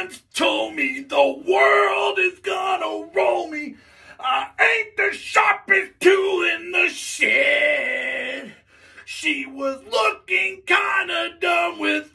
once told me the world is gonna roll me. I ain't the sharpest tool in the shed. She was looking kinda dumb with